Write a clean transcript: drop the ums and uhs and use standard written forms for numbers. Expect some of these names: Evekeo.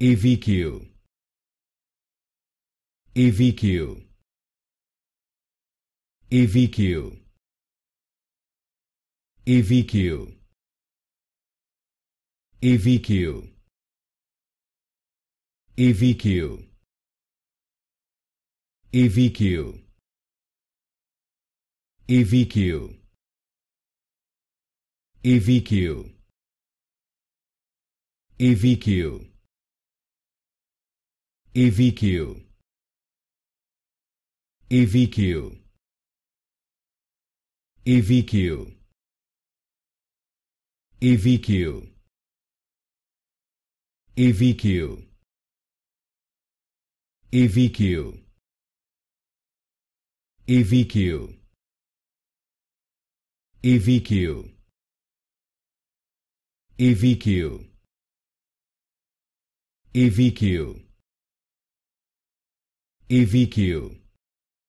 Evekeo, Evekeo, Evekeo, Evekeo, Evekeo, Evekeo, Evekeo, Evekeo, Evekeo, Evekeo, Evekeo, Evekeo, Evekeo, Evekeo, Evekeo, Evekeo, Evekeo, Evekeo, Evekeo, Evekeo, Evekeo,